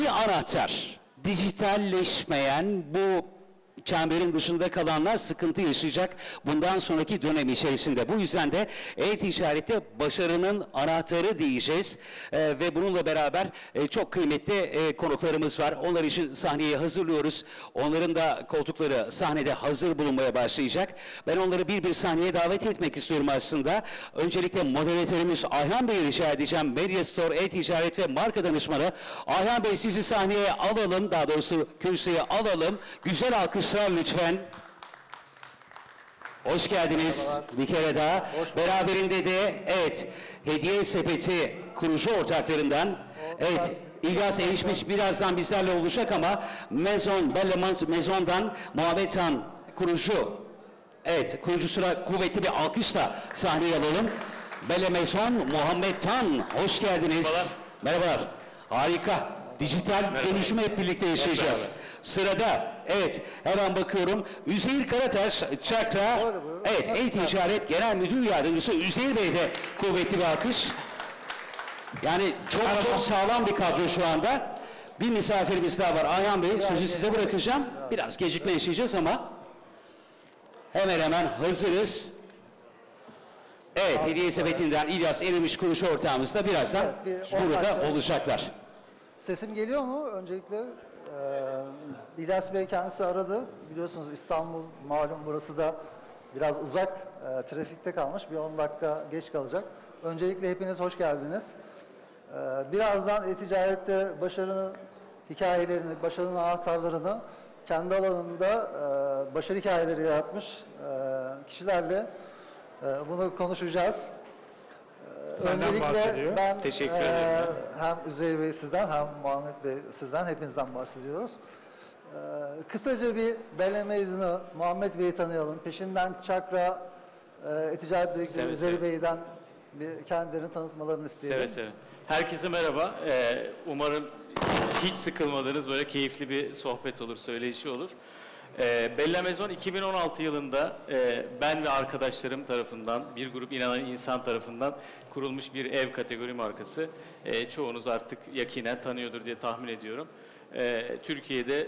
Bir anahtar. Dijitalleşmeyen bu çemberin dışında kalanlar sıkıntı yaşayacak bundan sonraki dönem içerisinde. Bu yüzden de e-ticarette başarının anahtarı diyeceğiz ve bununla beraber çok kıymetli konuklarımız var. Onlar için sahneyi hazırlıyoruz. Onların da koltukları sahnede hazır bulunmaya başlayacak. Ben onları bir bir sahneye davet etmek istiyorum aslında. Öncelikle moderatörümüz Ayhan Bey'i rica edeceğim. Medya Store, e-ticaret ve marka danışmanı. Ayhan Bey, sizi sahneye alalım. Daha doğrusu kürsüye alalım. Güzel alkış lütfen. Hoş geldiniz. Merhabalar. Bir kere daha. Beraberinde de evet, Hediye Sepeti kurucu ortaklarından evet, İlyas Erişmiş birazdan bizlerle olacak ama Bella Maison'dan Muhammed Tan kurucu. Evet, kurucusuna kuvvetli bir alkışla sahneye alalım. Bella Maison, Muhammed Tan, hoş geldiniz. Merhabalar. Merhabalar. Harika. Dijital dönüşümü hep birlikte yaşayacağız. Sırada, evet, her an bakıyorum, Üzeyir Karakaş, Çakra, evet, E-Ticaret Genel Müdür Yardımcısı Üzeyir Bey de kuvvetli bir alkış. Yani çok sağlam bir kadro şu anda. Bir misafirimiz daha var. Ayhan Bey, sözü size bırakacağım. Biraz gecikme yaşayacağız ama hemen hemen hazırız. Evet, Hediye Sepeti'nden İlyas Erişmiş kurucu ortağımız da birazdan burada olacaklar. Sesim geliyor mu? Öncelikle İlyas Bey kendisi aradı. Biliyorsunuz İstanbul malum, burası da biraz uzak, trafikte kalmış. Bir 10 dakika geç kalacak. Öncelikle hepiniz hoş geldiniz. Birazdan e-ticarette başarının hikayelerini, başarının anahtarlarını kendi alanında başarı hikayeleri yaratmış kişilerle bunu konuşacağız. Öncelikle ben teşekkür ederim. Hem Üzeyir Bey sizden hem Muhammed Bey sizden, hepinizden bahsediyoruz. Kısaca bir Bella Maison'u, Muhammed Bey'i tanıyalım. Peşinden Çakra e-ticaret direktörü Üzeyir Bey'den bir kendilerini tanıtmalarını isteyelim. Seve seve. Herkese merhaba. Umarım hiç sıkılmadınız. Böyle keyifli bir sohbet olur, söyleşi olur. Bella Maison 2016 yılında ben ve arkadaşlarım tarafından, bir grup inanan insan tarafından kurulmuş bir ev kategori markası. Çoğunuz artık yakinen tanıyordur diye tahmin ediyorum. Türkiye'de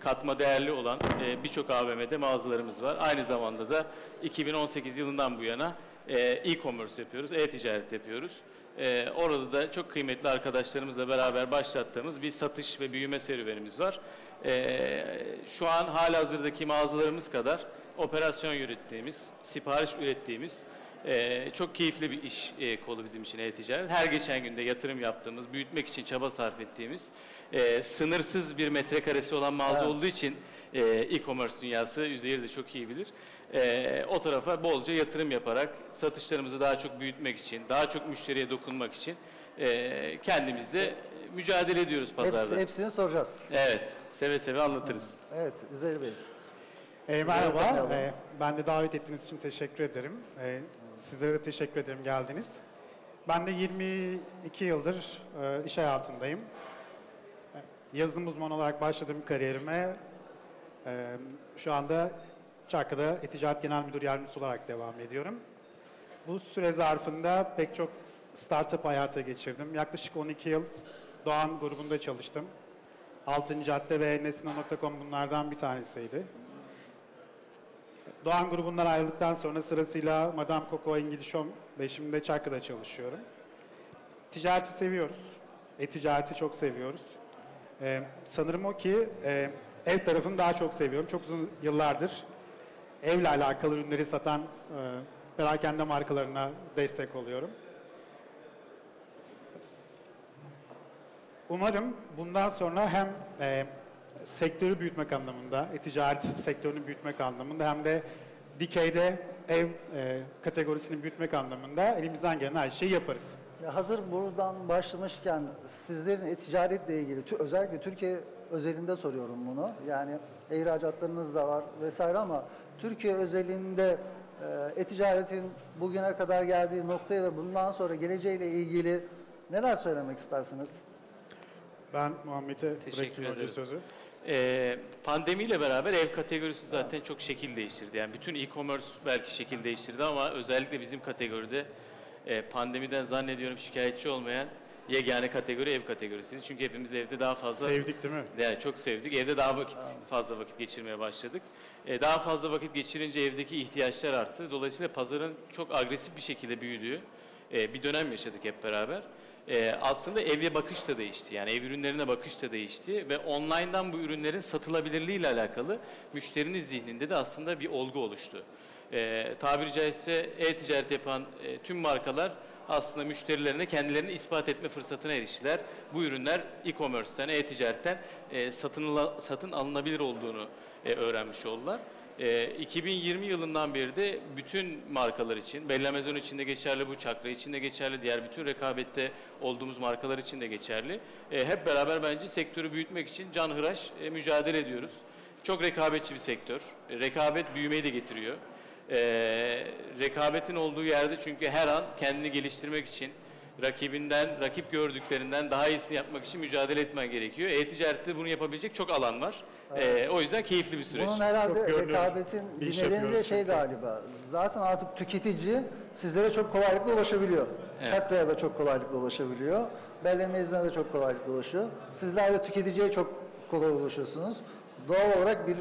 katma değerli olan birçok AVM'de mağazalarımız var. Aynı zamanda da 2018 yılından bu yana e-commerce yapıyoruz, e-ticaret yapıyoruz. Orada da çok kıymetli arkadaşlarımızla beraber başlattığımız bir satış ve büyüme serüvenimiz var. Şu an halihazırdaki mağazalarımız kadar operasyon yürüttüğümüz, sipariş ürettiğimiz çok keyifli bir iş kolu bizim için e-ticaret. Her geçen günde yatırım yaptığımız, büyütmek için çaba sarf ettiğimiz, sınırsız bir metrekaresi olan mağaza olduğu için e-commerce dünyası Üzeyir de çok iyi bilir. O tarafa bolca yatırım yaparak satışlarımızı daha çok büyütmek için, daha çok müşteriye dokunmak için kendimizde mücadele ediyoruz pazarda. Hepsini soracağız. Evet, seve seve anlatırız. Evet, Üzeyir Bey. Merhaba, ben de davet ettiğiniz için teşekkür ederim. Sizlere de teşekkür ederim, geldiniz. Ben de 22 yıldır iş hayatındayım. Yazılım uzmanı olarak başladığım kariyerime şu anda Çakra'da e-ticaret genel müdür yardımcısı olarak devam ediyorum. Bu süre zarfında pek çok startup hayata geçirdim. Yaklaşık 12 yıl Doğan grubunda çalıştım. Altın Cadde ve nesna.com bunlardan bir tanesiydi. Doğan grubundan ayrıldıktan sonra sırasıyla Madame Coco, English Home ve şimdi de Çakra'da çalışıyorum. Ticareti seviyoruz. E-ticareti çok seviyoruz. Sanırım o ki ev tarafını daha çok seviyorum. Çok uzun yıllardır evle alakalı ürünleri satan perakende markalarına destek oluyorum. Umarım bundan sonra hem sektörü büyütmek anlamında, e-ticaret sektörünü büyütmek anlamında hem de dikeyde ev kategorisini büyütmek anlamında elimizden gelen her şeyi yaparız. Ya hazır buradan başlamışken sizlerin e-ticaretle ilgili, özellikle Türkiye özelinde soruyorum bunu. Yani ihracatlarınız da var vesaire ama Türkiye özelinde e-ticaretin bugüne kadar geldiği noktaya ve bundan sonra geleceğiyle ilgili neler söylemek istersiniz? Ben Muhammed'e bırakayım önce sözü. Pandemiyle beraber ev kategorisi zaten çok şekil değiştirdi. Yani bütün e-commerce belki şekil değiştirdi ama özellikle bizim kategoride pandemiden zannediyorum şikayetçi olmayan yegane kategori ev kategorisiydi. Çünkü hepimiz evde daha fazla... Sevdik değil mi? Yani çok sevdik. Evde daha fazla vakit geçirmeye başladık. Daha fazla vakit geçirince evdeki ihtiyaçlar arttı. Dolayısıyla pazarın çok agresif bir şekilde büyüdüğü bir dönem yaşadık hep beraber. Aslında eve bakış da değişti. Yani ev ürünlerine bakış da değişti ve online'dan bu ürünlerin satılabilirliği ile alakalı müşterinin zihninde de aslında bir olgu oluştu. Tabiri caizse e-ticaret yapan tüm markalar aslında müşterilerine kendilerini ispat etme fırsatına eriştiler. Bu ürünler e-commerce'ten, e-ticaretten satın alınabilir olduğunu öğrenmiş oldular. 2020 yılından beri de bütün markalar için, Bella Maison için de geçerli, bu Çakra için de geçerli, diğer bütün rekabette olduğumuz markalar için de geçerli. Hep beraber bence sektörü büyütmek için canhıraş mücadele ediyoruz. Çok rekabetçi bir sektör. Rekabet büyümeyi de getiriyor. Rekabetin olduğu yerde çünkü her an kendini geliştirmek için, rakibinden, rakip gördüklerinden daha iyisini yapmak için mücadele etmen gerekiyor. E-ticarette bunu yapabilecek çok alan var. Evet. O yüzden keyifli bir süreç. Bunun herhalde rekabetin bir nedeni de şey galiba. Zaten artık tüketici sizlere çok kolaylıkla ulaşabiliyor. Evet. Çakra'ya da çok kolaylıkla ulaşabiliyor. Bella Maison'a da çok kolaylıkla ulaşıyor. Sizler de tüketiciye çok kolay ulaşıyorsunuz. Doğal olarak bir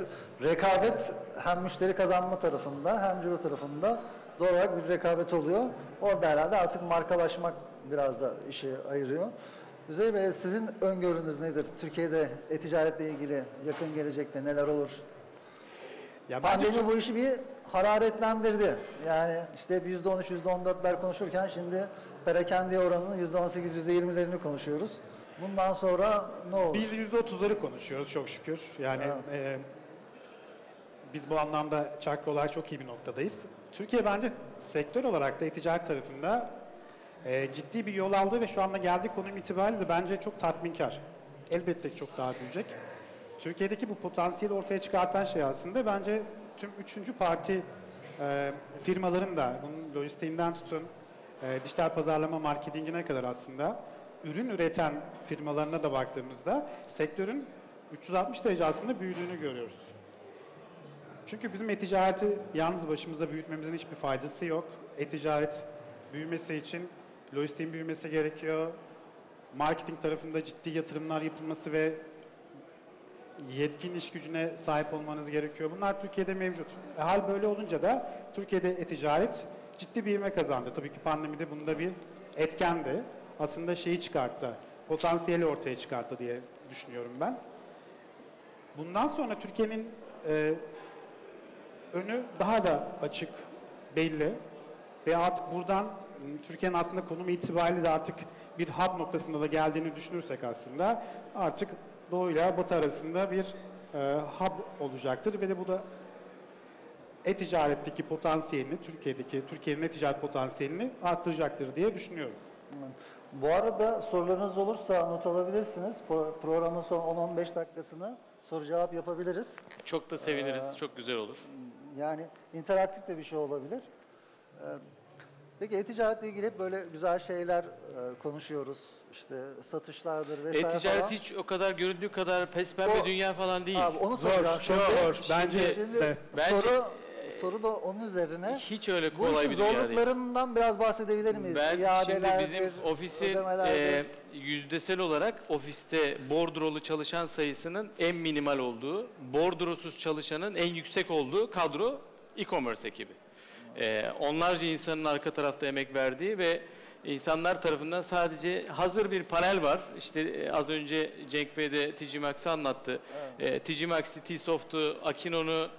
rekabet hem müşteri kazanma tarafında hem ciro tarafında doğal olarak bir rekabet oluyor. Orada herhalde artık markalaşmak biraz da işi ayırıyor. Üzeyir Bey, sizin öngörünüz nedir? Türkiye'de e-ticaretle ilgili yakın gelecekte neler olur? Ya pandemi bu işi bir hararetlendirdi. Yani işte %13, %14'ler konuşurken şimdi perakende oranının %18, %20'lerini konuşuyoruz. Bundan sonra ne olur? Biz %30'ları konuşuyoruz çok şükür. Yani biz bu anlamda Çakra olarak çok iyi bir noktadayız. Türkiye bence sektör olarak da e-ticaret tarafında ciddi bir yol aldı ve şu anda geldiği konum itibariyle de bence çok tatminkar. Elbette çok daha büyüyecek. Türkiye'deki bu potansiyeli ortaya çıkartan şey aslında bence tüm üçüncü parti firmaların da bunun lojistiğinden tutun, dijital pazarlama marketingine kadar aslında ürün üreten firmalarına da baktığımızda sektörün 360 derece aslında büyüdüğünü görüyoruz. Çünkü bizim e-ticareti yalnız başımıza büyütmemizin hiçbir faydası yok. E-ticaret büyümesi için lojistiğin büyümesi gerekiyor. Marketing tarafında ciddi yatırımlar yapılması ve yetkin iş gücüne sahip olmanız gerekiyor. Bunlar Türkiye'de mevcut. Hal böyle olunca da Türkiye'de e-ticaret ciddi bir ivme kazandı. Tabii ki pandemide bunda bir etkendi. Aslında şeyi çıkarttı, potansiyeli ortaya çıkarttı diye düşünüyorum ben. Bundan sonra Türkiye'nin önü daha da açık, belli. Ve artık buradan Türkiye'nin aslında konumu itibariyle de artık bir hub noktasında da geldiğini düşünürsek aslında artık Doğu ile Batı arasında bir hub olacaktır. Ve de bu da e-ticaretteki potansiyelini, Türkiye'nin e-ticaret potansiyelini arttıracaktır diye düşünüyorum. Bu arada sorularınız olursa not alabilirsiniz. Programın son 10-15 dakikasını soru cevap yapabiliriz. Çok da seviniriz. Çok güzel olur. Yani interaktif de bir şey olabilir. Peki e-ticaretle ilgili hep böyle güzel şeyler konuşuyoruz. İşte satışlardır vesaire. E-ticaret hiç o kadar göründüğü kadar pespembe dünya falan değil. Abi onu soracağım. Zor. Bence soru da onun üzerine. Hiç öyle kolay bir dünya değil. Zorluklarından biraz bahsedebilir miyiz? Ben şimdi bizim ofisin yüzdesel olarak ofiste bordrolu çalışan sayısının en minimal olduğu, bordrosuz çalışanın en yüksek olduğu kadro e-commerce ekibi. Onlarca insanın arka tarafta emek verdiği ve insanlar tarafından sadece hazır bir panel var. İşte az önce Cenk Bey de TiciMax'ı anlattı. Evet. TiciMax'i, T-Soft'u, Akinon'u,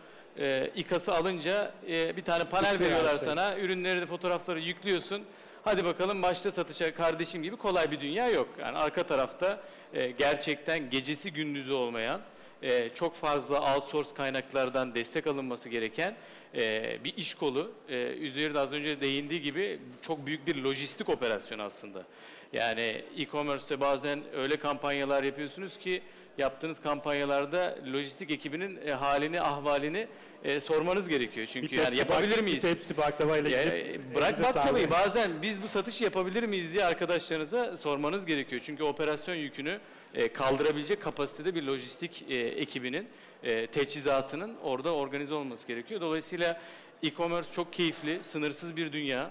İKAS'ı alınca bir tane panel veriyorlar sana. Ürünleri de fotoğrafları yüklüyorsun. Hadi bakalım başta satışa kardeşim gibi kolay bir dünya yok. Yani arka tarafta gerçekten gecesi gündüzü olmayan, çok fazla outsource kaynaklardan destek alınması gereken bir iş kolu. Üzeyir de az önce değindiği gibi çok büyük bir lojistik operasyonu aslında. Yani e-commerce'te bazen öyle kampanyalar yapıyorsunuz ki yaptığınız kampanyalarda lojistik ekibinin halini, ahvalini sormanız gerekiyor. Çünkü yani yapabilir miyiz? Hepsi baklavayla gidip. Bırak baklavayı, bazen biz bu satışı yapabilir miyiz diye arkadaşlarınıza sormanız gerekiyor. Çünkü operasyon yükünü kaldırabilecek kapasitede bir lojistik ekibinin, teçhizatının orada organize olması gerekiyor. Dolayısıyla e-commerce çok keyifli, sınırsız bir dünya.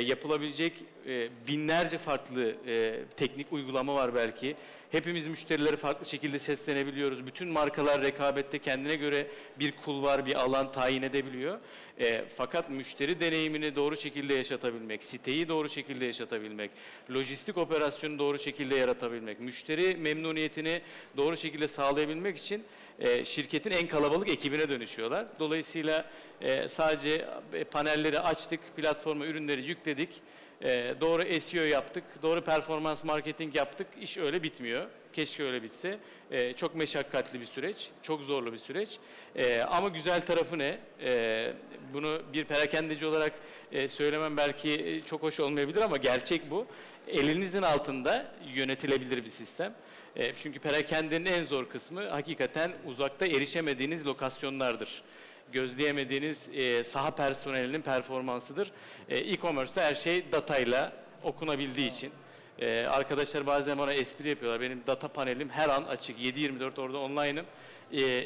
Yapılabilecek binlerce farklı teknik uygulama var belki. Hepimiz müşterilere farklı şekilde seslenebiliyoruz. Bütün markalar rekabette kendine göre bir kulvar, bir alan tayin edebiliyor. Fakat müşteri deneyimini doğru şekilde yaşatabilmek, siteyi doğru şekilde yaşatabilmek, lojistik operasyonu doğru şekilde yaratabilmek, müşteri memnuniyetini doğru şekilde sağlayabilmek için şirketin en kalabalık ekibine dönüşüyorlar. Dolayısıyla sadece panelleri açtık, platforma ürünleri yükledik, doğru SEO yaptık, doğru performans marketing yaptık, iş öyle bitmiyor. Keşke öyle bitse. Çok meşakkatli bir süreç, çok zorlu bir süreç. Ama güzel tarafı ne? Bunu bir perakendeci olarak söylemem belki çok hoş olmayabilir ama gerçek bu. Elinizin altında yönetilebilir bir sistem. Çünkü perakendenin en zor kısmı hakikaten uzakta erişemediğiniz lokasyonlardır. Gözleyemediğiniz saha personelinin performansıdır. E-commerce'da her şey datayla okunabildiği için. Arkadaşlar bazen bana espri yapıyorlar. Benim data panelim her an açık. 7/24 orada online'ım.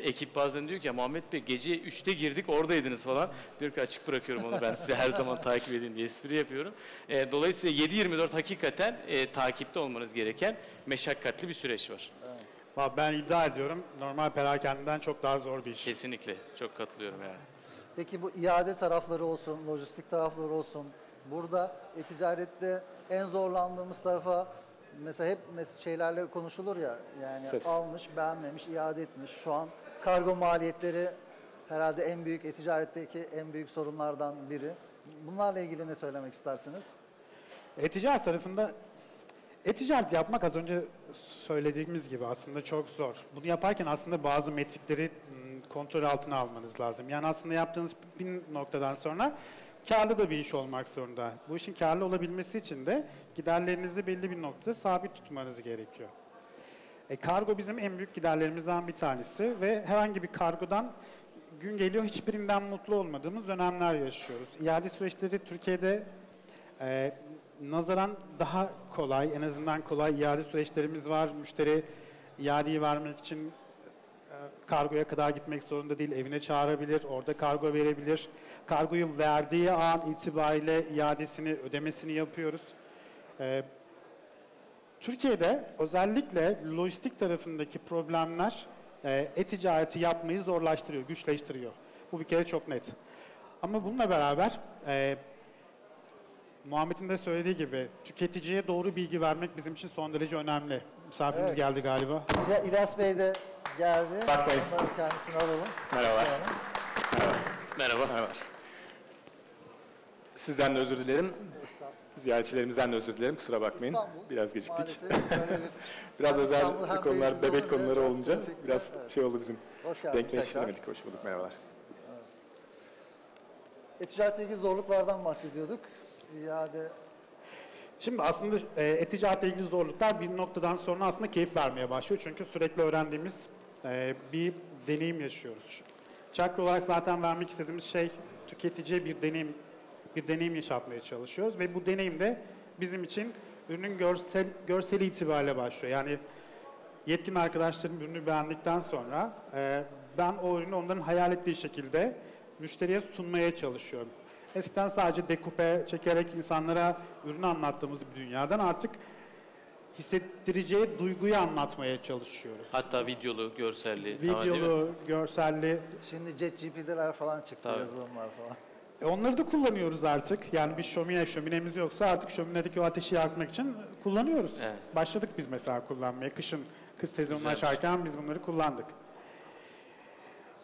Ekip bazen diyor ki Muhammed Bey gece 3'te girdik oradaydınız falan. Diyor ki açık bırakıyorum onu ben size her zaman takip edeyim diye espri yapıyorum. Dolayısıyla 7/24 hakikaten takipte olmanız gereken meşakkatli bir süreç var. Evet. Ben iddia ediyorum, normal perakendeden çok daha zor bir iş. Kesinlikle, çok katılıyorum yani. Peki bu iade tarafları olsun, lojistik tarafları olsun, burada ticarette en zorlandığımız tarafa, mesela hep şeylerle konuşulur ya, yani almış, beğenmemiş, iade etmiş. Şu an kargo maliyetleri herhalde en büyük, ticaretteki en büyük sorunlardan biri. Bunlarla ilgili ne söylemek istersiniz? Ticaret tarafında... E-ticaret yapmak az önce söylediğimiz gibi aslında çok zor. Bunu yaparken aslında bazı metrikleri kontrol altına almanız lazım. Yani aslında yaptığınız bir noktadan sonra karlı da bir iş olmak zorunda. Bu işin karlı olabilmesi için de giderlerinizi belli bir noktada sabit tutmanız gerekiyor. Kargo bizim en büyük giderlerimizden bir tanesi ve herhangi bir kargodan gün geliyor hiçbirinden mutlu olmadığımız dönemler yaşıyoruz. İade süreçleri Türkiye'de... nazaran daha kolay, en azından kolay iade süreçlerimiz var. Müşteri iadeyi vermek için kargoya kadar gitmek zorunda değil, evine çağırabilir, orada kargo verebilir. Kargoyu verdiği an itibariyle iadesini, ödemesini yapıyoruz. Türkiye'de özellikle lojistik tarafındaki problemler e-ticareti yapmayı zorlaştırıyor, güçleştiriyor. Bu bir kere çok net. Ama bununla beraber... Muhammed'in de söylediği gibi tüketiciye doğru bilgi vermek bizim için son derece önemli. Misafirimiz geldi galiba. İlyas Bey de geldi. Bak Bey. Kendisini alalım. Merhaba. Merhaba. Merhaba. Sizden de özür dilerim. Ziyaretçilerimizden de özür dilerim. Kusura bakmayın. İstanbul, biraz geciktik. Biraz özel konular, bebek konuları olunca biraz şey oldu bizim. Hoş geldiniz. Denkleştiremedik. Hoş bulduk. Merhabalar. Ticaretteki zorluklardan bahsediyorduk. İade. Şimdi aslında e-ticaretle ilgili zorluklar bir noktadan sonra aslında keyif vermeye başlıyor. Çünkü sürekli öğrendiğimiz bir deneyim yaşıyoruz. Çakra olarak zaten vermek istediğimiz şey tüketiciye bir deneyim yaşatmaya çalışıyoruz. Ve bu deneyim de bizim için ürünün görseli itibariyle başlıyor. Yani yetkin arkadaşlarım ürünü beğendikten sonra ben o ürünü onların hayal ettiği şekilde müşteriye sunmaya çalışıyorum. Eskiden sadece dekupe çekerek insanlara ürünü anlattığımız bir dünyadan artık hissettireceği duyguyu anlatmaya çalışıyoruz. Hatta videolu, görselli. Videolu, görselli. Şimdi ChatGPT'ler falan çıktı, yazılımlar falan. Onları da kullanıyoruz artık. Yani bir şöminemiz yoksa artık şöminedeki o ateşi yakmak için kullanıyoruz. Evet. Başladık biz mesela kullanmaya. Kış sezonunu açarken biz bunları kullandık.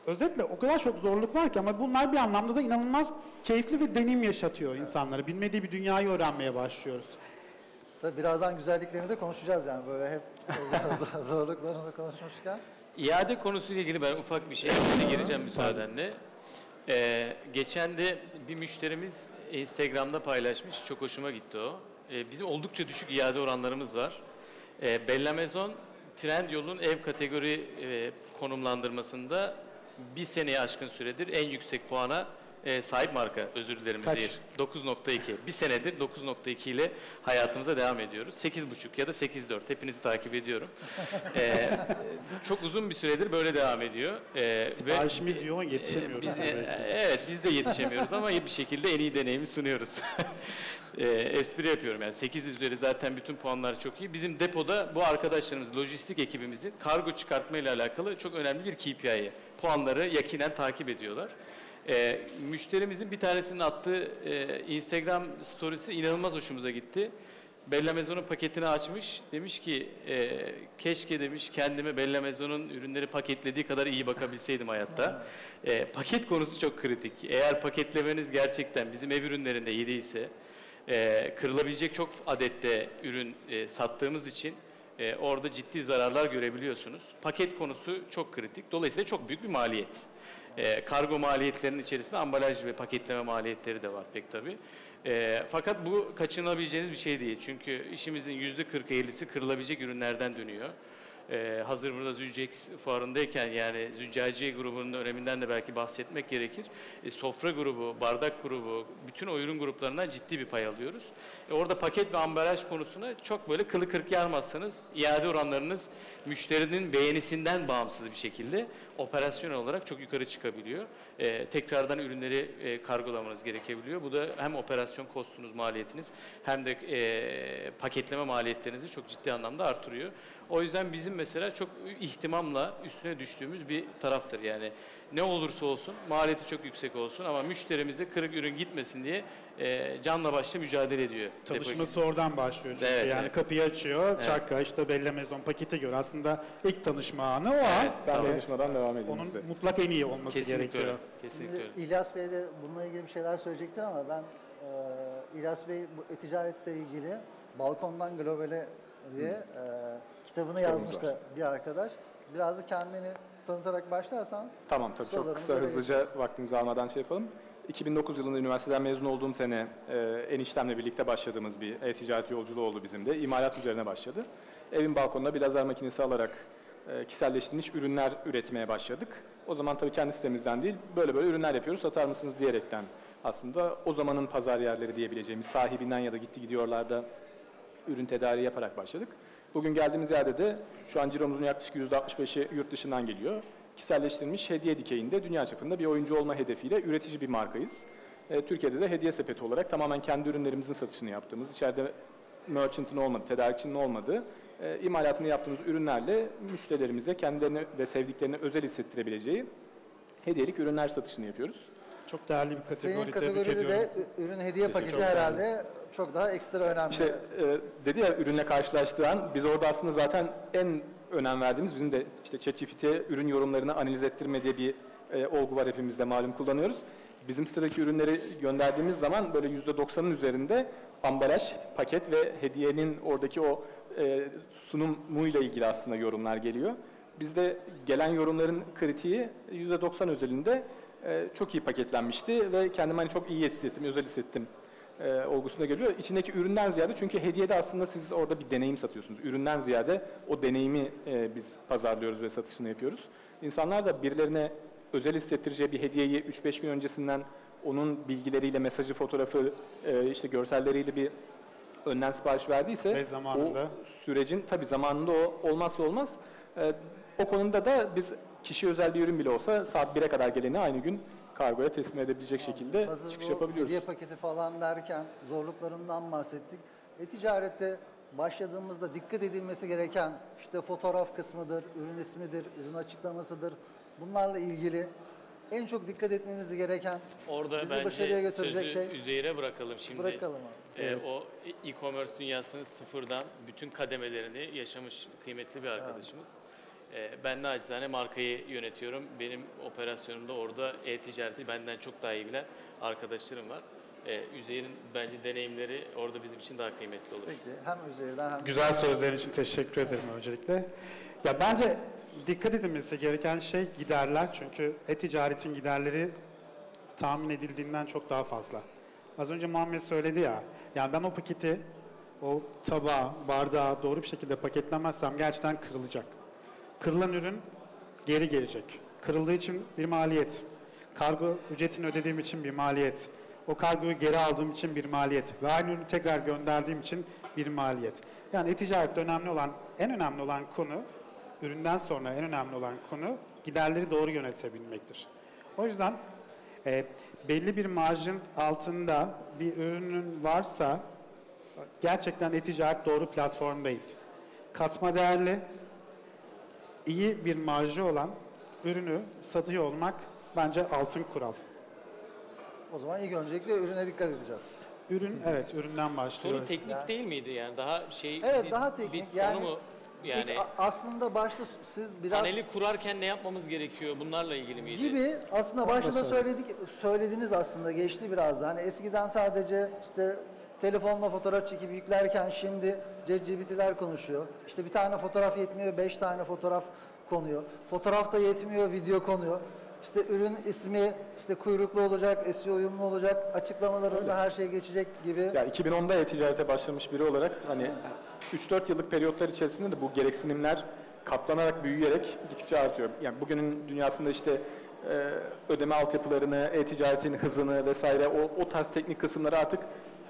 Özetle o kadar çok zorluk var ki ama bunlar bir anlamda da inanılmaz keyifli bir deneyim yaşatıyor insanlara. Bilmediği bir dünyayı öğrenmeye başlıyoruz. Tabii birazdan güzelliklerini de konuşacağız yani böyle hep zorluklarını da konuşmuşken. İade konusuyla ilgili ben ufak bir şey gireceğim müsaadenle. Geçen de bir müşterimiz Instagram'da paylaşmış. Çok hoşuma gitti o. Bizim oldukça düşük iade oranlarımız var. Bella Maison Trendyol'un ev kategori konumlandırmasında bir seneye aşkın süredir en yüksek puana sahip marka, özür dilerim. 9.2. Bir senedir 9.2 ile hayatımıza devam ediyoruz. 8.5 ya da 8.4. Hepinizi takip ediyorum. Çok uzun bir süredir böyle devam ediyor. Siparişimiz yoğun, yetişemiyoruz. Biz de yetişemiyoruz ama bir şekilde en iyi deneyimi sunuyoruz. espri yapıyorum yani 8 üzeri zaten bütün puanlar çok iyi. Bizim depoda bu arkadaşlarımız, lojistik ekibimizin kargo çıkartma ile alakalı çok önemli bir KPI'yi, puanları yakinen takip ediyorlar. Müşterimizin bir tanesinin attığı Instagram storiesi inanılmaz hoşumuza gitti. Bella Maison'un paketini açmış, demiş ki keşke demiş kendime Bella Maison'un ürünleri paketlediği kadar iyi bakabilseydim hayatta. Paket konusu çok kritik. Eğer paketlemeniz gerçekten bizim ev ürünlerinde iyi değilse, kırılabilecek çok adette ürün sattığımız için orada ciddi zararlar görebiliyorsunuz. Paket konusu çok kritik. Dolayısıyla çok büyük bir maliyet. Kargo maliyetlerinin içerisinde ambalaj ve paketleme maliyetleri de var pek tabii. Fakat bu kaçınılabileceğiniz bir şey değil. Çünkü işimizin %40-50'si kırılabilecek ürünlerden dönüyor. Hazır burada Züccex fuarındayken yani züccaciye grubunun öneminden de belki bahsetmek gerekir. Sofra grubu, bardak grubu, bütün o ürün gruplarından ciddi bir pay alıyoruz. Orada paket ve ambalaj konusuna çok böyle kılı kırk yarmazsanız iade oranlarınız müşterinin beğenisinden bağımsız bir şekilde operasyonel olarak çok yukarı çıkabiliyor. Tekrardan ürünleri kargolamanız gerekebiliyor. Bu da hem operasyon kostunuz, maliyetiniz hem de paketleme maliyetlerinizi çok ciddi anlamda artırıyor. O yüzden bizim mesela çok ihtimamla üstüne düştüğümüz bir taraftır. Yani ne olursa olsun maliyeti çok yüksek olsun ama müşterimize kırık ürün gitmesin diye canla başla mücadele ediyor. Çalışması oradan başlıyor çünkü evet, yani evet. Kapıyı açıyor, evet. Çakra işte Bella Maison pakete göre aslında ilk tanışma anı o evet, an. Ben tanışmadan devam edeyim. Onun size. Mutlak en iyi olması kesinlikle gerekiyor. Öyle. Kesinlikle öyle. İlyas Bey de bununla ilgili bir şeyler söyleyecektir ama ben İlyas Bey bu ticaretle ilgili balkondan globale diye kitabını yazmıştı bir arkadaş. Biraz da kendini tanıtarak başlarsan. Tamam tabii çok kısa hızlıca vaktinizi almadan şey yapalım. 2009 yılında üniversiteden mezun olduğum sene eniştemle birlikte başladığımız bir e-ticaret yolculuğu oldu bizim de. İmalat üzerine başladı. Evin balkonuna bir lazer makinesi alarak kişiselleştirilmiş ürünler üretmeye başladık. O zaman tabii kendi sitemizden değil böyle böyle ürünler yapıyoruz satar mısınız diyerekten aslında o zamanın pazar yerleri diyebileceğimiz sahibinden ya da gitti gidiyorlarda ürün tedariği yaparak başladık. Bugün geldiğimiz yerde de şu an ciromuzun yaklaşık %65'i yurt dışından geliyor. Kişiselleştirilmiş hediye dikeyinde dünya çapında bir oyuncu olma hedefiyle üretici bir markayız. Türkiye'de de Hediye Sepeti olarak tamamen kendi ürünlerimizin satışını yaptığımız, içeride merchant'ın olmadığı, tedarikçinin olmadığı, imalatını yaptığımız ürünlerle müşterilerimize kendilerini ve sevdiklerini özel hissettirebileceği hediyelik ürünler satışını yapıyoruz. Çok değerli bir kategori. Senin kategoride de ürün hediye paketi herhalde çok daha ekstra önemli. İşte dedi ya ürünle karşılaştıran, biz orada aslında zaten en önem verdiğimiz bizim de işte ChatGPT ürün yorumlarını analiz ettirme diye bir olgu var hepimizde malum kullanıyoruz. Bizim sıradaki ürünleri gönderdiğimiz zaman böyle %90'ın üzerinde ambalaj, paket ve hediyenin oradaki o sunumuyla ilgili aslında yorumlar geliyor. Bizde gelen yorumların kritiği %90 özelinde çok iyi paketlenmişti ve kendimi hani çok iyi hissettim, özel hissettim olgusuna geliyor. İçindeki üründen ziyade çünkü hediyede aslında siz orada bir deneyim satıyorsunuz. Üründen ziyade o deneyimi biz pazarlıyoruz ve satışını yapıyoruz. İnsanlar da birilerine özel hissettireceği bir hediyeyi 3-5 gün öncesinden onun bilgileriyle, mesajı, fotoğrafı, işte görselleriyle bir önden sipariş verdiyse o sürecin tabii zamanında o olmazsa olmaz. O konuda da biz kişiye özel bir ürün bile olsa saat 1'e kadar geleni aynı gün kargoya teslim edebilecek şekilde çıkış yapabiliyoruz. Hediye paketi falan derken zorluklarından bahsettik. E-ticarete başladığımızda dikkat edilmesi gereken işte fotoğraf kısmıdır, ürün ismidir, ürün açıklamasıdır. Bunlarla ilgili en çok dikkat etmemiz gereken orada bizi başarıya götürecek şey. Üzeyir'e bırakalım şimdi. Bırakalım abi. Evet. O e-commerce dünyasının sıfırdan bütün kademelerini yaşamış kıymetli bir arkadaşımız. Evet. Ben naçizane markayı yönetiyorum. Benim operasyonumda orada e-ticareti benden çok daha iyi bilen arkadaşlarım var. Üzeyir'in bence deneyimleri orada bizim için daha kıymetli olur. Peki, hem Üzeyir'den hem... Güzel sözlerin için teşekkür ederim öncelikle. Ya bence dikkat edilmesi gereken şey giderler. Çünkü e-ticaretin giderleri tahmin edildiğinden çok daha fazla. Az önce Muhammed söyledi ya, yani ben o paketi, o tabağa, bardağa doğru bir şekilde paketlemezsem gerçekten kırılacak. Kırılan ürün geri gelecek. Kırıldığı için bir maliyet. Kargo ücretini ödediğim için bir maliyet. O kargoyu geri aldığım için bir maliyet. Ve aynı ürünü tekrar gönderdiğim için bir maliyet. Yani e-ticarette önemli olan, en önemli olan konu, üründen sonra en önemli olan konu giderleri doğru yönetebilmektir. O yüzden belli bir marjın altında bir ürünün varsa gerçekten e-ticaret doğru platform değil. Katma değerli, iyi bir marjı olan ürünü satıyor olmak bence altın kural. O zaman ilk öncelikle ürüne dikkat edeceğiz. Ürün, evet, üründen başlıyor. Soru teknik yani. Değil miydi yani? Daha şey, evet, daha teknik. Yani, aslında başta siz biraz... Paneli kurarken ne yapmamız gerekiyor? Bunlarla ilgili miydi? Gibi aslında başta da söylediniz aslında, geçti biraz da. Hani eskiden sadece işte telefonla fotoğraf çekip yüklerken şimdi ChatGPT'ler konuşuyor. İşte bir tane fotoğraf yetmiyor, 5 tane fotoğraf konuyor. Fotoğraf da yetmiyor, video konuyor. İşte ürün ismi, işte kuyruklu olacak, SEO uyumlu olacak, açıklamalarında her şey geçecek gibi. Ya 2010'da e-ticarete başlamış biri olarak hani 3-4 yıllık periyotlar içerisinde de bu gereksinimler katlanarak, büyüyerek gittikçe artıyor. Yani bugünün dünyasında işte ödeme altyapılarını, e-ticaretin hızını vesaire o tarz teknik kısımları artık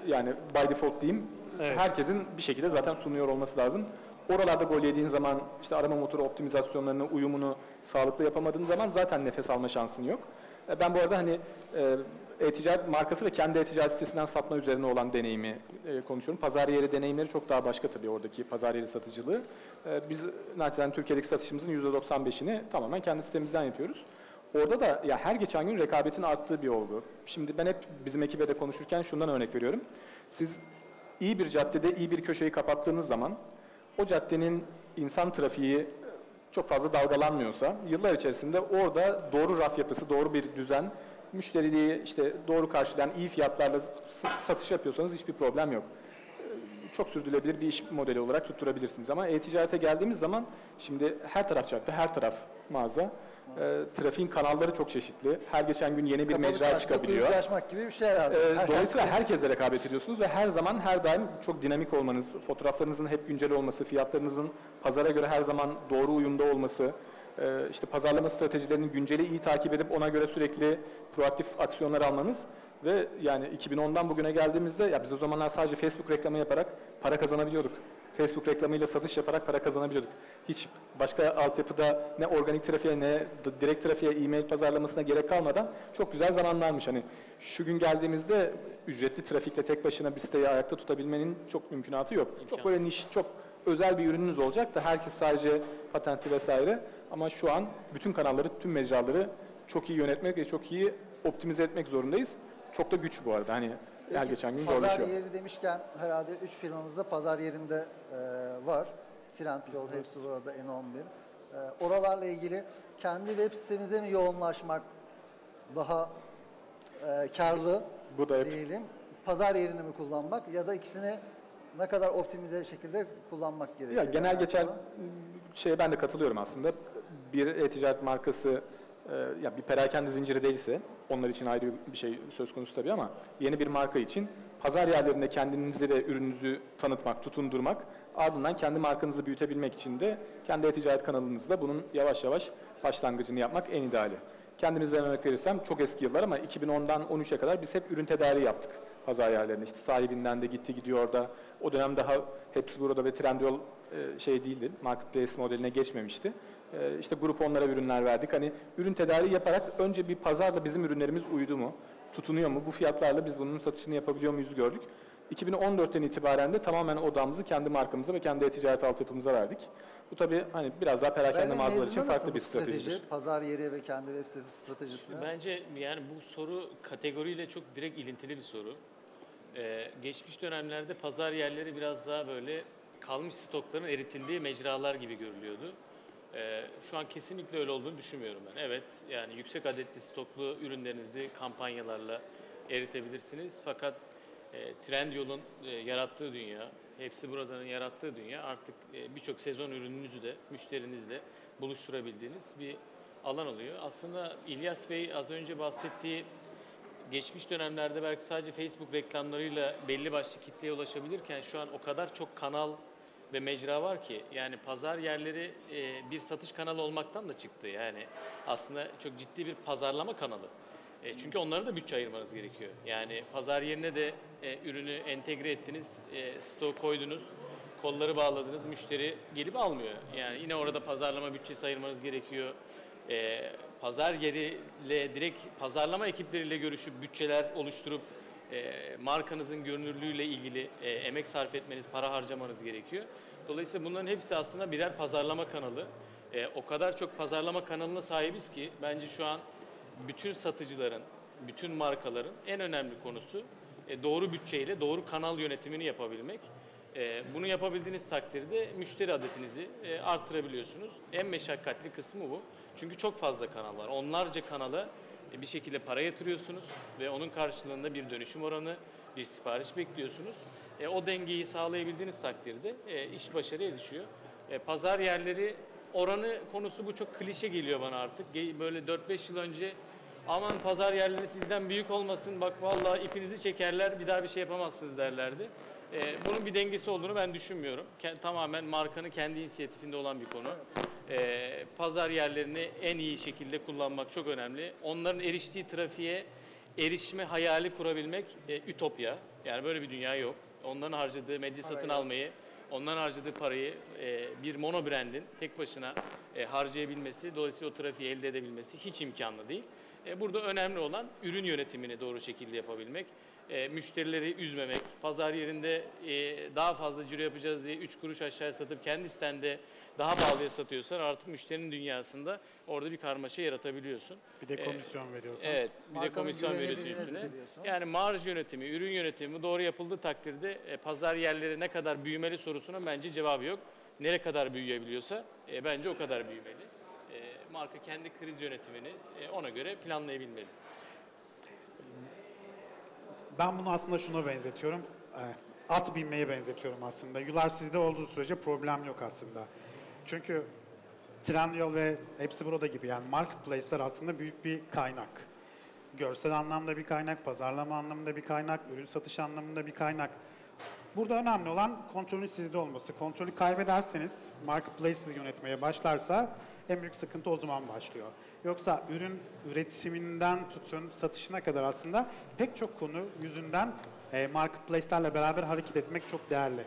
yani by default diyeyim, evet, herkesin bir şekilde zaten sunuyor olması lazım. Oralarda gol yediğin zaman, işte arama motoru optimizasyonlarını, uyumunu sağlıklı yapamadığın zaman zaten nefes alma şansın yok. Ben bu arada hani e-ticaret markası ve kendi e-ticaret sitesinden satma üzerine olan deneyimi konuşuyorum. Pazar yeri deneyimleri çok daha başka tabii, oradaki pazar yeri satıcılığı. Biz naçizane Türkiye'deki satışımızın %95'ini tamamen kendi sitemizden yapıyoruz. Orada da ya her geçen gün rekabetin arttığı bir olgu. Şimdi ben hep bizim ekibe de konuşurken şundan örnek veriyorum. Siz iyi bir caddede iyi bir köşeyi kapattığınız zaman o caddenin insan trafiği çok fazla dalgalanmıyorsa yıllar içerisinde orada doğru raf yapısı, doğru bir düzen, müşteriliği işte doğru karşılayan iyi fiyatlarla satış yapıyorsanız hiçbir problem yok. Çok sürdürülebilir bir iş modeli olarak tutturabilirsiniz. Ama e-ticarete geldiğimiz zaman şimdi her taraf cadde, her taraf mağaza. Trafiğin kanalları çok çeşitli. Her geçen gün yeni bir mecra çıkabiliyor. Büyükleşmek gibi bir şey herhalde. Dolayısıyla herkesle rekabet ediyorsunuz ve her zaman, her daim çok dinamik olmanız, fotoğraflarınızın hep güncel olması, fiyatlarınızın pazara göre her zaman doğru uyumda olması, işte pazarlama stratejilerinin günceli iyi takip edip ona göre sürekli proaktif aksiyonlar almanız ve yani 2010'dan bugüne geldiğimizde ya biz o zamanlar sadece Facebook reklamı yaparak para kazanabiliyorduk. Facebook reklamıyla satış yaparak para kazanabiliyorduk. Hiç başka altyapıda ne organik trafiğe ne direkt trafiğe e-mail pazarlamasına gerek kalmadan çok güzel zamanlarmış. Hani şu gün geldiğimizde ücretli trafikle tek başına bir siteyi ayakta tutabilmenin çok mümkünatı yok. İmkansız. Çok böyle niş, çok özel bir ürününüz olacak da herkes sadece patentli vesaire. Ama şu an bütün kanalları, tüm mecraları çok iyi yönetmek ve çok iyi optimize etmek zorundayız. Çok da güç bu arada. Hani her geçen gün zorlaşıyor. Pazar yeri demişken herhalde 3 firmamızda pazar yerinde var. Trendyol, Hepsi Burada, N11. Oralarla ilgili kendi web sitemize mi yoğunlaşmak daha karlı bu da diyelim? Pazar yerini mi kullanmak ya da ikisini ne kadar optimize şekilde kullanmak gerekiyor? Ya, genel geçer şeye ben de katılıyorum aslında. Bir e-ticaret markası ya bir perakende zinciri değilse, onlar için ayrı bir şey söz konusu tabii, ama yeni bir marka için pazar yerlerinde kendinizi ve ürününüzü tanıtmak, tutundurmak, ardından kendi markanızı büyütebilmek için de kendi e-ticaret kanalınızda bunun yavaş yavaş başlangıcını yapmak en ideali. Kendimizden örnek verirsem çok eski yıllar ama 2010'dan 13'e kadar biz hep ürün tedariği yaptık pazar yerlerinde. İşte sahibinden de gitti gidiyor orada. O dönem daha Hepsi Burada ve Trendyol şey değildi, marketplace modeline geçmemişti. İşte grup onlara ürünler verdik. Hani ürün tedariği yaparak önce bir pazarda bizim ürünlerimiz uydu mu, tutunuyor mu, bu fiyatlarla biz bunun satışını yapabiliyor muyuz gördük. 2014'ten itibaren de tamamen odamızı kendi markamıza ve kendi e-ticaret altyapımıza verdik. Bu tabii hani biraz daha perakende mağazalar için farklı bir stratejidir. Pazar yeri ve kendi web sitesi stratejisi. Bence yani bu soru kategoriyle çok direkt ilintili bir soru. Geçmiş dönemlerde pazar yerleri biraz daha böyle kalmış stokların eritildiği mecralar gibi görülüyordu. Şu an kesinlikle öyle olduğunu düşünmüyorum ben. Evet, yani yüksek adetli stoklu ürünlerinizi kampanyalarla eritebilirsiniz. Fakat Trendyol'un yarattığı dünya, Hepsi Burada'nın yarattığı dünya artık birçok sezon ürününüzü de müşterinizle buluşturabildiğiniz bir alan oluyor. Aslında İlyas Bey az önce bahsettiği geçmiş dönemlerde belki sadece Facebook reklamlarıyla belli başlı kitleye ulaşabilirken şu an o kadar çok kanal ve mecra var ki yani pazar yerleri bir satış kanalı olmaktan da çıktı. Yani aslında çok ciddi bir pazarlama kanalı. Çünkü onlara da bütçe ayırmanız gerekiyor. Yani pazar yerine de ürünü entegre ettiniz, stoğu koydunuz, kolları bağladınız, müşteri gelip almıyor. Yani yine orada pazarlama bütçesi ayırmanız gerekiyor. pazar yeriyle direkt pazarlama ekipleriyle görüşüp bütçeler oluşturup markanızın görünürlüğüyle ilgili emek sarf etmeniz, para harcamanız gerekiyor. Dolayısıyla bunların hepsi aslında birer pazarlama kanalı. O kadar çok pazarlama kanalına sahibiz ki bence şu an bütün satıcıların, bütün markaların en önemli konusu doğru bütçeyle doğru kanal yönetimini yapabilmek. Bunu yapabildiğiniz takdirde müşteri adetinizi artırabiliyorsunuz. En meşakkatli kısmı bu. Çünkü çok fazla kanal var. Onlarca kanala bir şekilde para yatırıyorsunuz ve onun karşılığında bir dönüşüm oranı, bir sipariş bekliyorsunuz. O dengeyi sağlayabildiğiniz takdirde iş başarıya erişiyor. Pazar yerleri oranı konusu bu çok klişe geliyor bana artık. Böyle 4-5 yıl önce aman pazar yerleri sizden büyük olmasın, bak vallahi ipinizi çekerler bir daha bir şey yapamazsınız derlerdi. Bunun bir dengesi olduğunu ben düşünmüyorum. Tamamen markanın kendi inisiyatifinde olan bir konu. Pazar yerlerini en iyi şekilde kullanmak çok önemli. Onların eriştiği trafiğe erişme hayali kurabilmek ütopya. Yani böyle bir dünya yok. Onların harcadığı medya satın almayı, onların harcadığı parayı bir monobrandin tek başına harcayabilmesi, dolayısıyla o trafiği elde edebilmesi hiç imkanlı değil. Burada önemli olan ürün yönetimini doğru şekilde yapabilmek, müşterileri üzmemek, pazar yerinde daha fazla ciro yapacağız diye 3 kuruş aşağıya satıp kendi stende daha pahalıya satıyorsan artık müşterinin dünyasında orada bir karmaşa yaratabiliyorsun. Bir de komisyon veriyorsun. Evet, bir de komisyon veriyorsun üstüne. Yani marj yönetimi, ürün yönetimi doğru yapıldığı takdirde pazar yerleri ne kadar büyümeli sorusuna bence cevabı yok. Nereye kadar büyüyebiliyorsa bence o kadar büyümeli. Marka kendi kriz yönetimini ona göre planlayabilmeli. Ben bunu aslında şuna benzetiyorum. At binmeye benzetiyorum aslında. Yular sizde olduğu sürece problem yok aslında. Çünkü Trendyol ve Hepsi Burada gibi yani marketplace'ler aslında büyük bir kaynak. Görsel anlamda bir kaynak, pazarlama anlamında bir kaynak, ürün satış anlamında bir kaynak. Burada önemli olan kontrolün sizde olması. Kontrolü kaybederseniz, marketplace sizi yönetmeye başlarsa en büyük sıkıntı o zaman başlıyor. Yoksa ürün üretiminden tutun satışına kadar aslında pek çok konu yüzünden marketplace'lerle beraber hareket etmek çok değerli.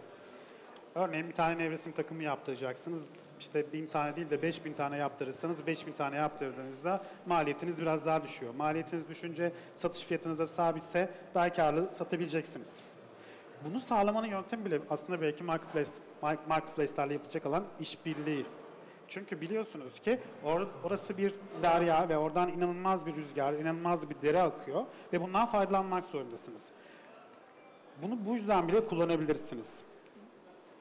Örneğin bir tane nevresim takımı yaptıracaksınız. İşte 1000 tane değil de 5000 tane yaptırırsanız 5000 tane yaptırdığınızda maliyetiniz biraz daha düşüyor. Maliyetiniz düşünce satış fiyatınız da sabitse daha karlı satabileceksiniz. Bunu sağlamanın yöntemi bile aslında belki marketplace'lerle yapılacak olan işbirliği. Çünkü biliyorsunuz ki orası bir derya ve oradan inanılmaz bir rüzgar, inanılmaz bir dere akıyor ve bundan faydalanmak zorundasınız. Bunu bu yüzden bile kullanabilirsiniz.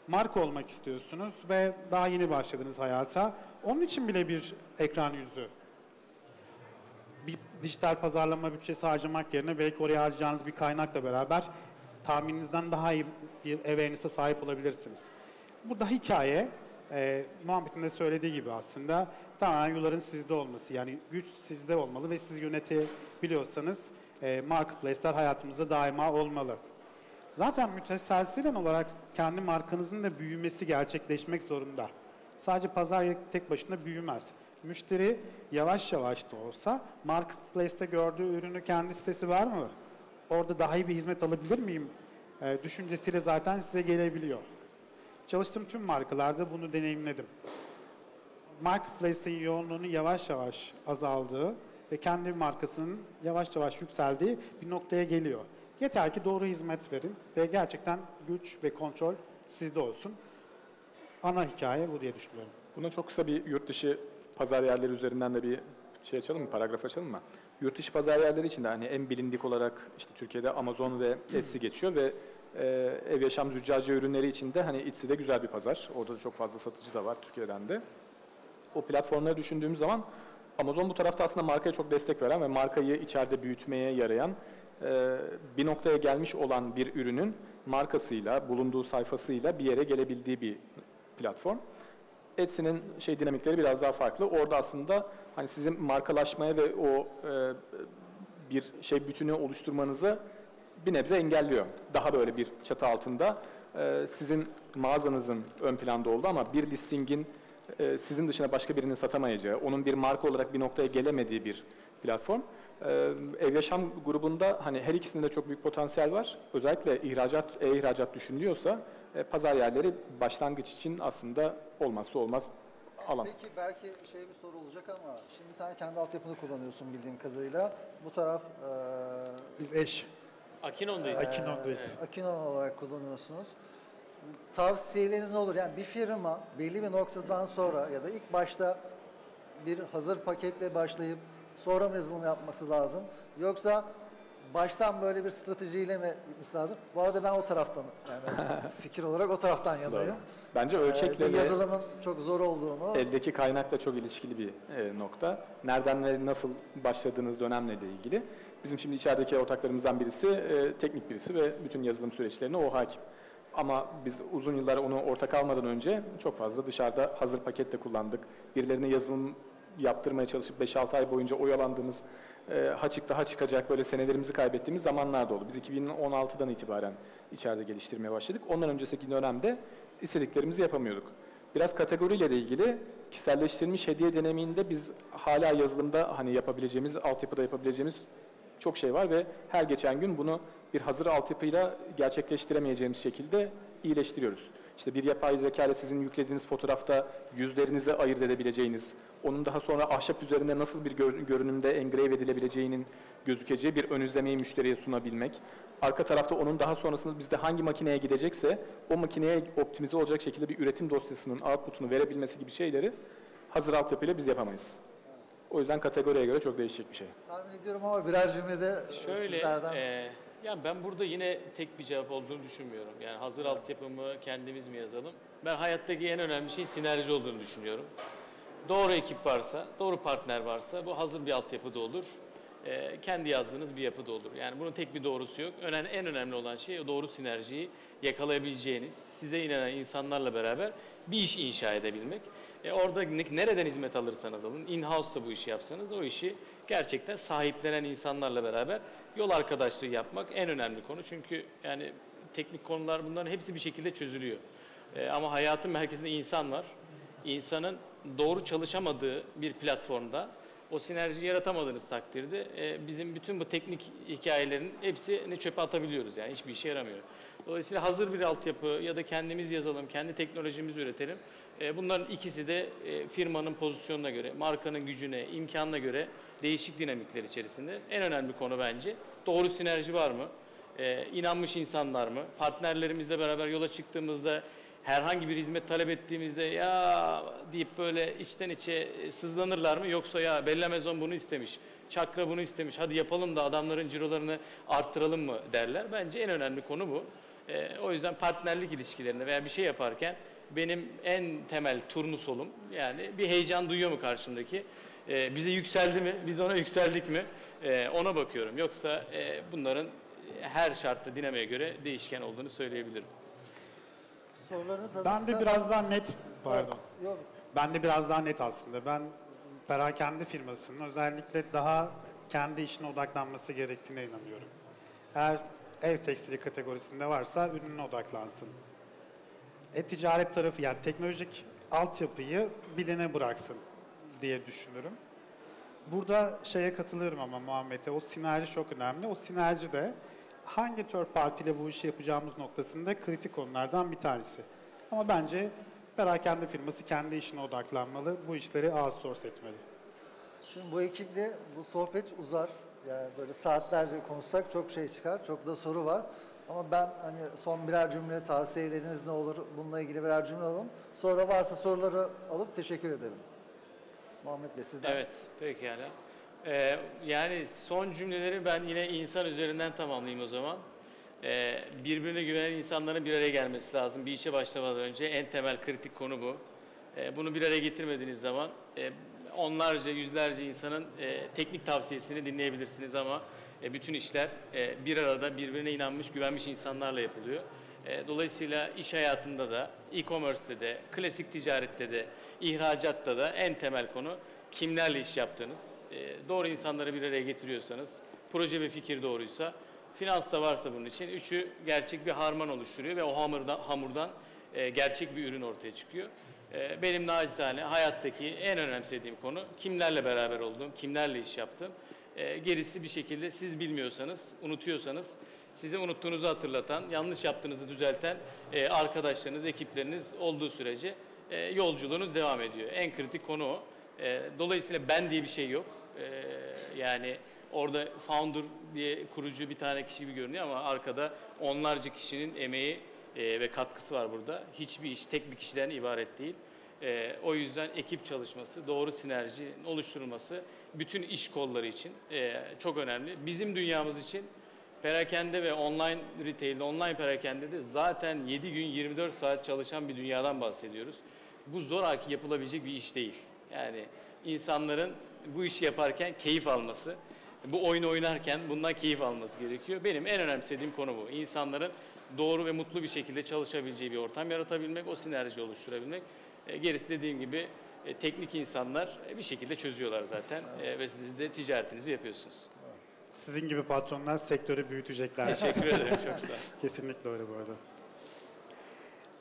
Marka olmak istiyorsunuz ve daha yeni başladınız hayata. Onun için bile bir ekran yüzü. Bir dijital pazarlama bütçesi harcamak yerine belki oraya harcayacağınız bir kaynakla beraber tahmininizden daha iyi bir awareness'e sahip olabilirsiniz. Burada hikaye Muhammed'in de söylediği gibi aslında tamamen yuların sizde olması. Yani güç sizde olmalı ve siz yönetebiliyorsanız marketplace'ler hayatımızda daima olmalı. Zaten müteselsilen olarak kendi markanızın da büyümesi gerçekleşmek zorunda. Sadece pazar yeri tek başına büyümez. Müşteri yavaş yavaş da olsa marketplace'te gördüğü ürünü kendi sitesi var mı? Orada daha iyi bir hizmet alabilir miyim? Düşüncesiyle zaten size gelebiliyor. Çalıştığım tüm markalarda bunu deneyimledim. Marketplace'in yoğunluğunun yavaş yavaş azaldığı ve kendi markasının yavaş yavaş yükseldiği bir noktaya geliyor. Yeter ki doğru hizmet verin ve gerçekten güç ve kontrol sizde olsun. Ana hikaye bu diye düşünüyorum. Buna çok kısa bir yurt dışı pazar yerleri üzerinden de bir şey açalım mı, paragraf açalım mı? Yurt dışı pazar yerleri için de hani en bilindik olarak işte Türkiye'de Amazon ve Etsy geçiyor ve ev yaşam züccaciye ürünleri için de hani Etsy'de güzel bir pazar. Orada da çok fazla satıcı da var Türkiye'den de. O platformları düşündüğümüz zaman Amazon bu tarafta aslında markaya çok destek veren ve markayı içeride büyütmeye yarayan bir noktaya gelmiş olan bir ürünün markasıyla, bulunduğu sayfasıyla bir yere gelebildiği bir platform. Etsy'nin şey dinamikleri biraz daha farklı. Orada aslında hani sizin markalaşmaya ve o bir şey bütünü oluşturmanızı bir nebze engelliyor. Daha böyle bir çatı altında sizin mağazanızın ön planda oldu ama bir listingin sizin dışına başka birinin satamayacağı, onun bir marka olarak bir noktaya gelemediği bir platform. Ev yaşam grubunda hani her ikisinde de çok büyük potansiyel var. Özellikle ihracat düşünülüyorsa pazar yerleri başlangıç için aslında olmazsa olmaz alan. Peki belki bir soru olacak ama şimdi sen kendi altyapını kullanıyorsun bildiğim kadarıyla. Bu taraf... Biz Akinon'dayız. Akinon olarak kullanıyorsunuz. Tavsiyeleriniz ne olur? Yani bir firma belli bir noktadan sonra ya da ilk başta bir hazır paketle başlayıp sonra mı yazılım yapması lazım? Yoksa baştan böyle bir stratejiyle mi gitmesi lazım? Bu arada ben o taraftan, yani fikir olarak o taraftan yanayım. Bence ölçekle yazılımın çok zor olduğunu... Eldeki kaynakla çok ilişkili bir nokta. Nereden ve nasıl başladığınız dönemle de ilgili. Bizim şimdi içerideki ortaklarımızdan birisi, teknik birisi ve bütün yazılım süreçlerine o hakim. Ama biz uzun yıllar onu ortak almadan önce çok fazla dışarıda hazır paketle kullandık. Birilerine yazılım yaptırmaya çalışıp 5-6 ay boyunca oyalandığımız, daha çıkacak böyle senelerimizi kaybettiğimiz zamanlar da oldu. Biz 2016'dan itibaren içeride geliştirmeye başladık. Ondan önceki dönemde istediklerimizi yapamıyorduk. Biraz kategoriyle de ilgili kişiselleştirilmiş hediye deneyiminde biz hala yazılımda hani yapabileceğimiz, altyapıda yapabileceğimiz çok şey var ve her geçen gün bunu bir hazır altyapıyla gerçekleştiremeyeceğimiz şekilde iyileştiriyoruz. İşte bir yapay zeka ile sizin yüklediğiniz fotoğrafta yüzlerinizi ayırt edebileceğiniz, onun daha sonra ahşap üzerinde nasıl bir görünümde engrave edilebileceğinin gözükeceği bir ön izlemeyi müşteriye sunabilmek. Arka tarafta onun daha sonrasında bizde hangi makineye gidecekse o makineye optimize olacak şekilde bir üretim dosyasının output'unu verebilmesi gibi şeyleri hazır altyapıyla biz yapamayız. O yüzden kategoriye göre çok değişecek bir şey. Tahmin ediyorum ama birer cümlede sizlerden... Yani ben burada yine tek bir cevap olduğunu düşünmüyorum. Yani hazır altyapımı kendimiz mi yazalım? Ben hayattaki en önemli şey sinerji olduğunu düşünüyorum. Doğru ekip varsa, doğru partner varsa bu hazır bir altyapı da olur. Kendi yazdığınız bir yapı da olur. Yani bunun tek bir doğrusu yok. En önemli olan şey doğru sinerjiyi yakalayabileceğiniz, size inanan insanlarla beraber bir iş inşa edebilmek. Orada nereden hizmet alırsanız alın, in-house'da bu işi yapsanız o işi gerçekten sahiplenen insanlarla beraber yol arkadaşlığı yapmak en önemli konu. Çünkü yani teknik konular bunların hepsi bir şekilde çözülüyor. Ama hayatın merkezinde insan var. İnsanın doğru çalışamadığı bir platformda o sinerjiyi yaratamadığınız takdirde bizim bütün bu teknik hikayelerin hepsini çöpe atabiliyoruz. Yani hiçbir işe yaramıyor. Dolayısıyla hazır bir altyapı ya da kendimiz yazalım, kendi teknolojimizi üretelim. Bunların ikisi de firmanın pozisyonuna göre, markanın gücüne, imkanına göre değişik dinamikler içerisinde. En önemli konu bence doğru sinerji var mı? İnanmış insanlar mı? Partnerlerimizle beraber yola çıktığımızda herhangi bir hizmet talep ettiğimizde ya deyip böyle içten içe sızlanırlar mı? Yoksa ya Bella Maison bunu istemiş, Çakra bunu istemiş, hadi yapalım da adamların cirolarını arttıralım mı derler. Bence en önemli konu bu. O yüzden partnerlik ilişkilerinde veya bir şey yaparken benim en temel turnusolum yani bir heyecan duyuyor mu karşımdaki? Bize yükseldi mi? Biz ona yükseldik mi? Ona bakıyorum. Yoksa bunların her şartta dinamiğe göre değişken olduğunu söyleyebilirim. Ben de biraz daha net, pardon. Yok. Ben de biraz daha net aslında. Ben perakende firmasının özellikle daha kendi işine odaklanması gerektiğine inanıyorum. Eğer ev tekstili kategorisinde varsa ürününe odaklansın. E-ticaret tarafı yani teknolojik altyapıyı bilene bıraksın diye düşünürüm. Burada şeye katılırım ama Muhammed'e o sinerji çok önemli. O sinerji de hangi third party ile bu işi yapacağımız noktasında kritik konulardan bir tanesi. Ama bence perakende firması kendi işine odaklanmalı, bu işleri outsource etmeli. Şimdi bu ekiple bu sohbet uzar, yani böyle saatlerce konuşsak çok şey çıkar, çok da soru var. Ama ben hani son birer cümle tavsiyeleriniz ne olur, bununla ilgili birer cümle alalım. Sonra varsa soruları alıp teşekkür ederim. Muhammed Bey sizden. Evet, pekala. Yani son cümleleri ben yine insan üzerinden tamamlayayım o zaman. Birbirine güvenen insanların bir araya gelmesi lazım. Bir işe başlamadan önce en temel kritik konu bu. Bunu bir araya getirmediğiniz zaman onlarca, yüzlerce insanın teknik tavsiyesini dinleyebilirsiniz ama bütün işler bir arada birbirine inanmış, güvenmiş insanlarla yapılıyor. Dolayısıyla iş hayatında da, e-commerce'te de, klasik ticarette de, ihracatta da en temel konu kimlerle iş yaptığınız, doğru insanları bir araya getiriyorsanız, proje ve fikir doğruysa, finans da varsa bunun için üçü gerçek bir harman oluşturuyor ve o hamurdan gerçek bir ürün ortaya çıkıyor. Benim nacizane hayattaki en önemsediğim konu kimlerle beraber olduğum, kimlerle iş yaptığım. Gerisi bir şekilde siz bilmiyorsanız, unutuyorsanız, sizi unuttuğunuzu hatırlatan, yanlış yaptığınızı düzelten arkadaşlarınız, ekipleriniz olduğu sürece yolculuğunuz devam ediyor. En kritik konu o. Dolayısıyla ben diye bir şey yok. Yani orada founder diye kurucu bir tane kişi gibi görünüyor ama arkada onlarca kişinin emeği ve katkısı var burada. Hiçbir iş tek bir kişiden ibaret değil. O yüzden ekip çalışması, doğru sinerji oluşturulması bütün iş kolları için çok önemli. Bizim dünyamız için perakende ve online retail'de, online perakende de zaten 7 gün 24 saat çalışan bir dünyadan bahsediyoruz. Bu zoraki yapılabilecek bir iş değil. Yani insanların bu işi yaparken keyif alması, bu oyunu oynarken bundan keyif alması gerekiyor. Benim en önemsediğim konu bu. İnsanların doğru ve mutlu bir şekilde çalışabileceği bir ortam yaratabilmek, o sinerji oluşturabilmek. Gerisi dediğim gibi teknik insanlar bir şekilde çözüyorlar zaten ve siz de ticaretinizi yapıyorsunuz. Sizin gibi patronlar sektörü büyütecekler. Teşekkür ederim, çok sağ olun. Kesinlikle öyle bu arada.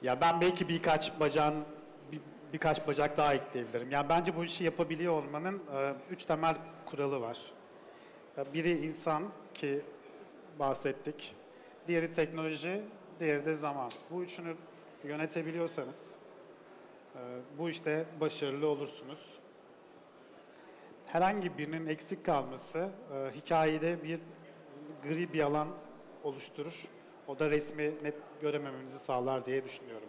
Ya ben belki birkaç bacak daha ekleyebilirim. Yani bence bu işi yapabiliyor olmanın 3 temel kuralı var. Biri insan ki bahsettik, diğeri teknoloji, diğeri de zaman. Bu üçünü yönetebiliyorsanız bu işte başarılı olursunuz. Herhangi birinin eksik kalması hikayede bir gri bir alan oluşturur. O da resmi net göremememizi sağlar diye düşünüyorum.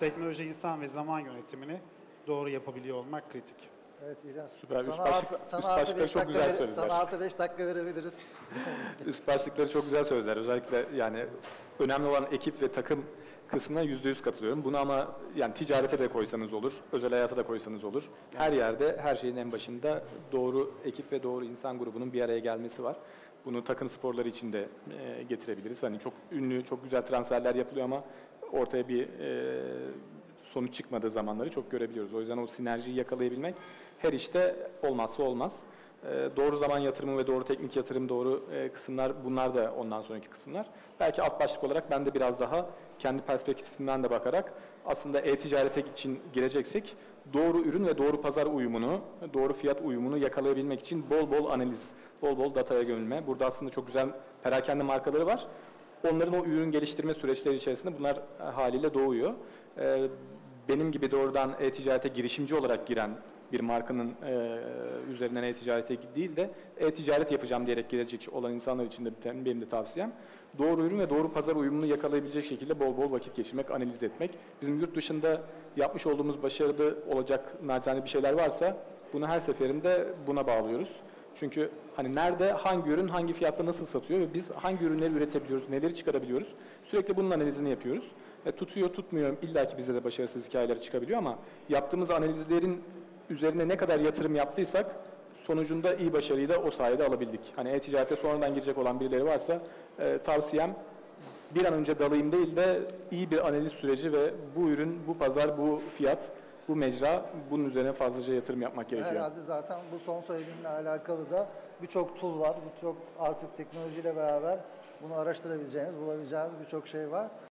Teknoloji, insan ve zaman yönetimini doğru yapabiliyor olmak kritik. Evet İlyas, sana artı 5 dakika verebiliriz. Üst başlıkları çok güzel söylediler. Özellikle yani önemli olan ekip ve takım kısmına %100 katılıyorum. Bunu ama yani ticarete de koysanız olur, özel hayata da koysanız olur. Her yerde, her şeyin en başında doğru ekip ve doğru insan grubunun bir araya gelmesi var. Bunu takım sporları için de getirebiliriz. Hani çok ünlü, çok güzel transferler yapılıyor ama ortaya bir sonuç çıkmadığı zamanları çok görebiliyoruz. O yüzden o sinerjiyi yakalayabilmek her işte olmazsa olmaz. Doğru zaman yatırımı ve doğru teknik yatırım, doğru kısımlar, bunlar da ondan sonraki kısımlar. Belki alt başlık olarak ben de biraz daha kendi perspektifimden de bakarak aslında e-ticarete için gireceksek doğru ürün ve doğru pazar uyumunu, doğru fiyat uyumunu yakalayabilmek için bol bol analiz, bol bol dataya gömülme. Burada aslında çok güzel perakende markaları var. Onların o ürün geliştirme süreçleri içerisinde bunlar haliyle doğuyor. Benim gibi doğrudan e-ticarete girişimci olarak giren bir markanın üzerinden e-ticarete değil de e-ticaret yapacağım diyerek gelecek olan insanlar için de benim de tavsiyem doğru ürün ve doğru pazar uyumunu yakalayabilecek şekilde bol bol vakit geçirmek, analiz etmek. Bizim yurt dışında yapmış olduğumuz başarılı olacak nacizane bir şeyler varsa bunu her seferinde buna bağlıyoruz. Çünkü hani nerede, hangi ürün, hangi fiyatta nasıl satıyor ve biz hangi ürünleri üretebiliyoruz, neleri çıkarabiliyoruz. Sürekli bunun analizini yapıyoruz. Tutuyor, tutmuyor. İlla ki bize de başarısız hikayeler çıkabiliyor ama yaptığımız analizlerin üzerine ne kadar yatırım yaptıysak sonucunda iyi başarıyı da o sayede alabildik. Hani e-ticarete sonradan girecek olan birileri varsa tavsiyem bir an önce dalayım değil de iyi bir analiz süreci ve bu ürün, bu pazar, bu fiyat, bu mecra, bunun üzerine fazlaca yatırım yapmak gerekiyor. Herhalde zaten bu son söylediğinle alakalı da birçok tool var, birçok artık teknolojiyle beraber bunu araştırabileceğimiz, bulabileceğimiz birçok şey var.